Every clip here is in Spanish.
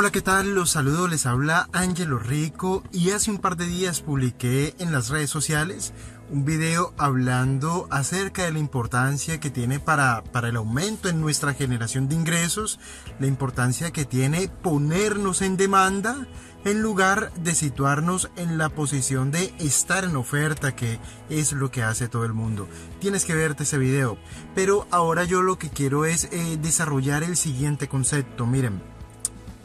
Hola, ¿qué tal? Los saludo, les habla Ángelo Rico y hace un par de días publiqué en las redes sociales un video hablando acerca de la importancia que tiene para el aumento en nuestra generación de ingresos, la importancia que tiene ponernos en demanda en lugar de situarnos en la posición de estar en oferta, que es lo que hace todo el mundo. Tienes que verte ese video. Pero ahora yo lo que quiero es desarrollar el siguiente concepto. Miren,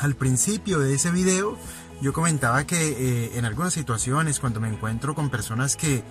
al principio de ese video yo comentaba que en algunas situaciones cuando me encuentro con personas que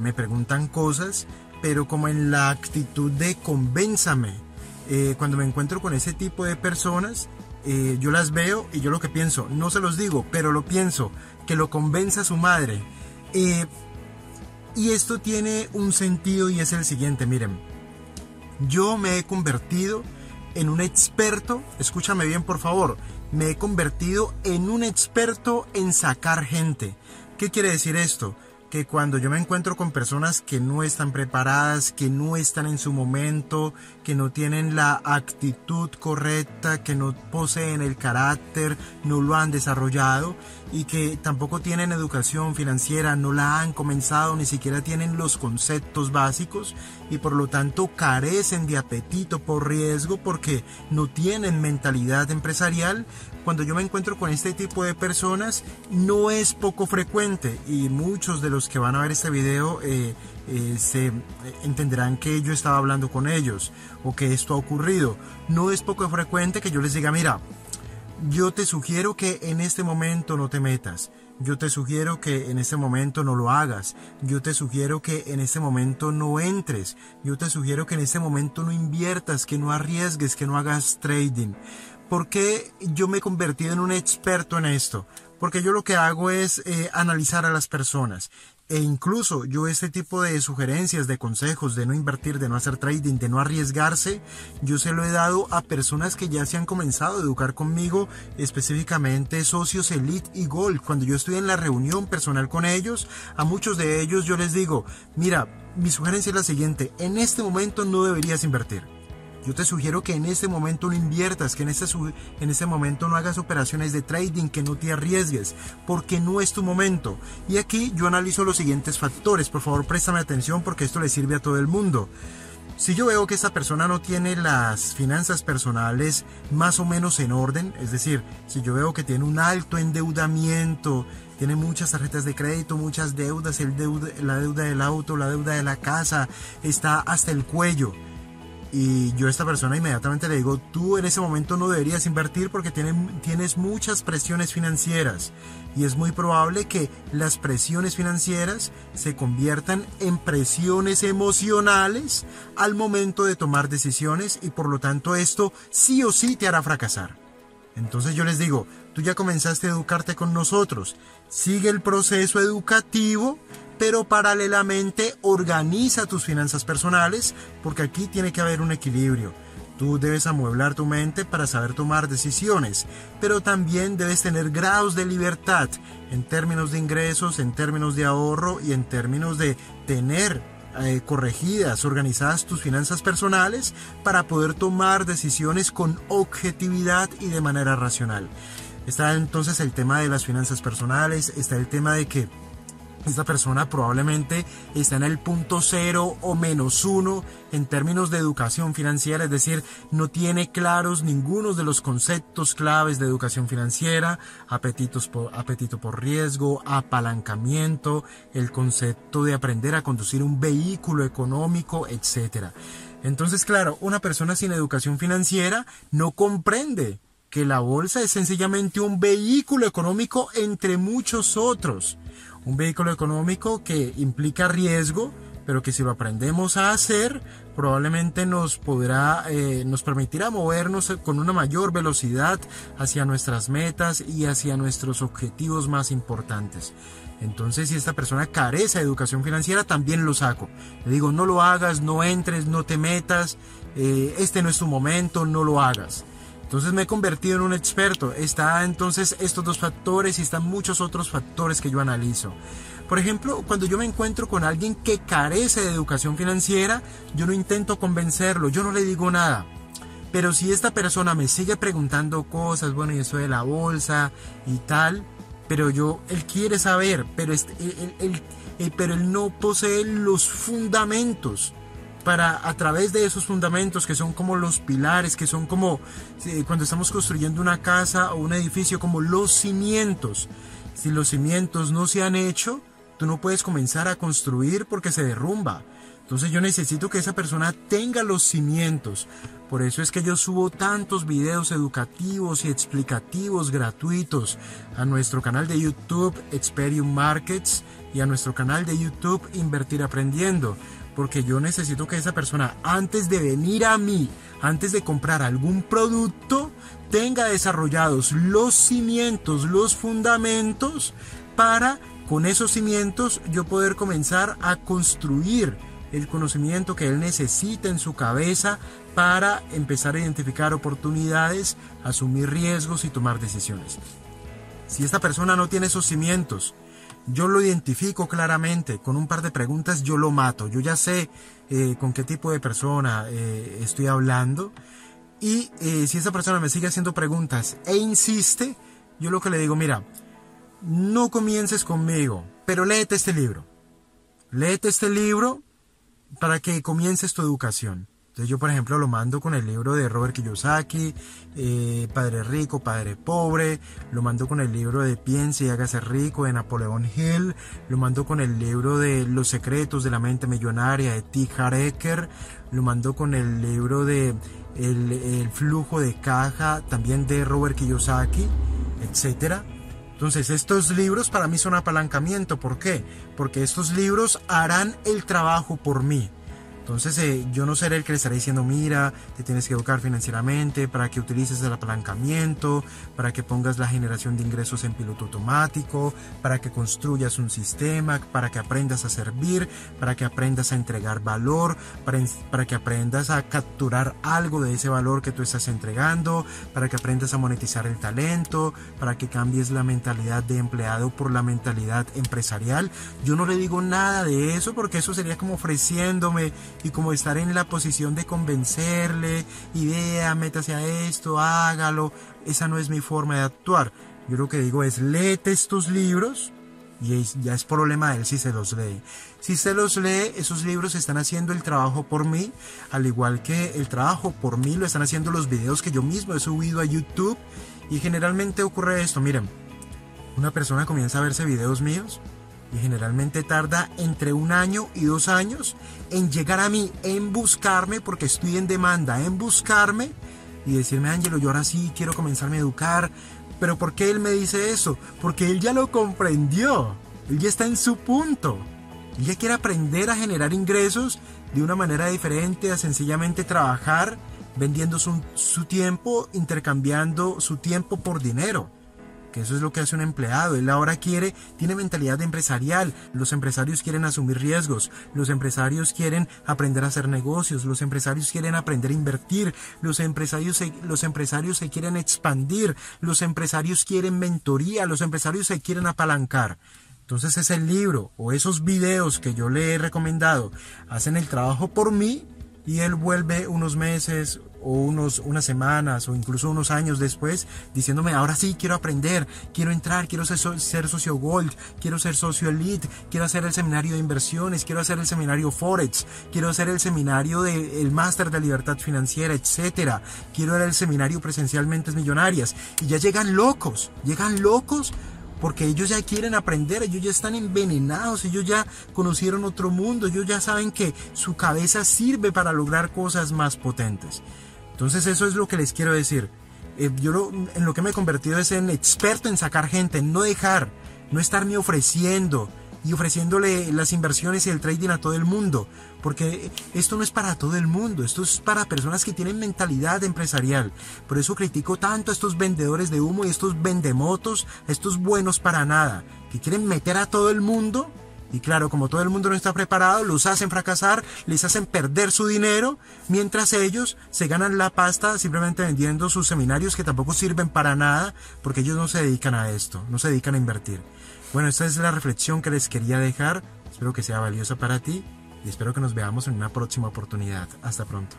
me preguntan cosas, pero como en la actitud de convénzame, cuando me encuentro con ese tipo de personas, yo las veo y yo lo que pienso, no se los digo, pero lo pienso, que lo convenza su madre. Y esto tiene un sentido y es el siguiente, miren, yo me he convertido en un experto, escúchame bien por favor, me he convertido en un experto en sacar gente. ¿Qué quiere decir esto? Que cuando yo me encuentro con personas que no están preparadas, que no están en su momento, que no tienen la actitud correcta, que no poseen el carácter, no lo han desarrollado y que tampoco tienen educación financiera, no la han comenzado, ni siquiera tienen los conceptos básicos y por lo tanto carecen de apetito por riesgo porque no tienen mentalidad empresarial. Cuando yo me encuentro con este tipo de personas, no es poco frecuente y muchos de los que van a ver este video se entenderán que yo estaba hablando con ellos o que esto ha ocurrido. No es poco frecuente que yo les diga, mira, yo te sugiero que en este momento no te metas, yo te sugiero que en este momento no lo hagas, yo te sugiero que en este momento no entres, yo te sugiero que en este momento no inviertas, que no arriesgues, que no hagas trading. ¿Por qué yo me he convertido en un experto en esto? Porque yo lo que hago es analizar a las personas. E incluso yo este tipo de sugerencias, de consejos, de no invertir, de no hacer trading, de no arriesgarse, yo se lo he dado a personas que ya se han comenzado a educar conmigo, específicamente socios Elite y Gold. Cuando yo estoy en la reunión personal con ellos, a muchos de ellos yo les digo, mira, mi sugerencia es la siguiente, en este momento no deberías invertir. Yo te sugiero que en este momento no inviertas, que en este momento no hagas operaciones de trading, que no te arriesgues, porque no es tu momento. Y aquí yo analizo los siguientes factores. Por favor, préstame atención porque esto le sirve a todo el mundo. Si yo veo que esta persona no tiene las finanzas personales más o menos en orden, es decir, si yo veo que tiene un alto endeudamiento, tiene muchas tarjetas de crédito, muchas deudas, la deuda del auto, la deuda de la casa, está hasta el cuello. Y yo a esta persona inmediatamente le digo, tú en ese momento no deberías invertir porque tienes muchas presiones financieras y es muy probable que las presiones financieras se conviertan en presiones emocionales al momento de tomar decisiones y por lo tanto esto sí o sí te hará fracasar. Entonces yo les digo, tú ya comenzaste a educarte con nosotros, sigue el proceso educativo, pero paralelamente organiza tus finanzas personales porque aquí tiene que haber un equilibrio. Tú debes amueblar tu mente para saber tomar decisiones, pero también debes tener grados de libertad en términos de ingresos, en términos de ahorro y en términos de tener corregidas, organizadas tus finanzas personales para poder tomar decisiones con objetividad y de manera racional. Está entonces el tema de las finanzas personales, está el tema de que esta persona probablemente está en el punto 0 o menos 1 en términos de educación financiera, es decir, no tiene claros ninguno de los conceptos claves de educación financiera, apetito por riesgo, apalancamiento, el concepto de aprender a conducir un vehículo económico, etc. Entonces, claro, una persona sin educación financiera no comprende que la bolsa es sencillamente un vehículo económico entre muchos otros. Un vehículo económico que implica riesgo, pero que si lo aprendemos a hacer, probablemente nos permitirá movernos con una mayor velocidad hacia nuestras metas y hacia nuestros objetivos más importantes. Entonces, si esta persona carece de educación financiera, también lo saco. Le digo, no lo hagas, no entres, no te metas, este no es tu momento, no lo hagas. Entonces me he convertido en un experto. Está entonces estos dos factores y están muchos otros factores que yo analizo. Por ejemplo, cuando yo me encuentro con alguien que carece de educación financiera, yo no intento convencerlo, yo no le digo nada. Pero si esta persona me sigue preguntando cosas, bueno, y eso de la bolsa y tal, pero él quiere saber, pero él no posee los fundamentos para, a través de esos fundamentos que son como los pilares, que son como cuando estamos construyendo una casa o un edificio, como los cimientos. Si los cimientos no se han hecho, tú no puedes comenzar a construir porque se derrumba. Entonces yo necesito que esa persona tenga los cimientos. Por eso es que yo subo tantos videos educativos y explicativos gratuitos a nuestro canal de YouTube Experium Markets y a nuestro canal de YouTube Invertir Aprendiendo, porque yo necesito que esa persona, antes de venir a mí, antes de comprar algún producto, tenga desarrollados los cimientos, los fundamentos, para con esos cimientos yo poder comenzar a construir el conocimiento que él necesita en su cabeza para empezar a identificar oportunidades, asumir riesgos y tomar decisiones. Si esta persona no tiene esos cimientos, yo lo identifico claramente, con un par de preguntas yo lo mato. Yo ya sé con qué tipo de persona estoy hablando, y si esa persona me sigue haciendo preguntas e insiste, yo lo que le digo, mira, no comiences conmigo, pero léete este libro. Léete este libro para que comiences tu educación. Entonces yo, por ejemplo, lo mando con el libro de Robert Kiyosaki, Padre Rico, Padre Pobre, lo mando con el libro de Piense y Hágase Rico de Napoleón Hill, lo mando con el libro de Los Secretos de la Mente Millonaria de T. Hariker, lo mando con el libro de El Flujo de Caja, también de Robert Kiyosaki, etc. Entonces estos libros para mí son apalancamiento. ¿Por qué? Porque estos libros harán el trabajo por mí. Entonces yo no seré el que le estaré diciendo, mira, te tienes que educar financieramente para que utilices el apalancamiento, para que pongas la generación de ingresos en piloto automático, para que construyas un sistema, para que aprendas a servir, para que aprendas a entregar valor, para que aprendas a capturar algo de ese valor que tú estás entregando, para que aprendas a monetizar el talento, para que cambies la mentalidad de empleado por la mentalidad empresarial. Yo no le digo nada de eso porque eso sería como ofreciéndome y como estar en la posición de convencerle, idea, métase a esto, hágalo. Esa no es mi forma de actuar. Yo lo que digo es, léete estos libros, y ya es problema de él si se los lee. Si se los lee, esos libros están haciendo el trabajo por mí, al igual que el trabajo por mí lo están haciendo los videos que yo mismo he subido a YouTube. Y generalmente ocurre esto, miren, una persona comienza a verse videos míos, y generalmente tarda entre 1 año y 2 años en llegar a mí, en buscarme, porque estoy en demanda, en buscarme y decirme, Ángelo, yo ahora sí quiero comenzarme a educar. Pero ¿por qué él me dice eso? Porque él ya lo comprendió, él ya está en su punto, él ya quiere aprender a generar ingresos de una manera diferente, a sencillamente trabajar vendiendo su tiempo, intercambiando su tiempo por dinero. Eso es lo que hace un empleado. Él ahora tiene mentalidad empresarial. Los empresarios quieren asumir riesgos, los empresarios quieren aprender a hacer negocios, los empresarios quieren aprender a invertir, los empresarios se quieren expandir, los empresarios quieren mentoría, los empresarios se quieren apalancar. Entonces ese libro o esos videos que yo le he recomendado hacen el trabajo por mí, y él vuelve unos meses o unas semanas o incluso unos años después diciéndome, ahora sí quiero aprender, quiero entrar, quiero ser socio Gold, quiero ser socio Elite, quiero hacer el seminario de inversiones, quiero hacer el seminario Forex, quiero hacer el seminario del máster de libertad financiera, etcétera, quiero hacer el seminario presencial Mentes Millonarias. Y ya llegan locos porque ellos ya quieren aprender, ellos ya están envenenados, ellos ya conocieron otro mundo, ellos ya saben que su cabeza sirve para lograr cosas más potentes. Entonces eso es lo que les quiero decir. En lo que me he convertido es en experto en sacar gente, en no dejar, no estarme ofreciendo y ofreciéndole las inversiones y el trading a todo el mundo, porque esto no es para todo el mundo, esto es para personas que tienen mentalidad empresarial. Por eso critico tanto a estos vendedores de humo y estos vendemotos, a estos buenos para nada, que quieren meter a todo el mundo, y claro, como todo el mundo no está preparado, los hacen fracasar, les hacen perder su dinero, mientras ellos se ganan la pasta simplemente vendiendo sus seminarios que tampoco sirven para nada, porque ellos no se dedican a esto, no se dedican a invertir. Bueno, esta es la reflexión que les quería dejar. Espero que sea valiosa para ti y espero que nos veamos en una próxima oportunidad. Hasta pronto.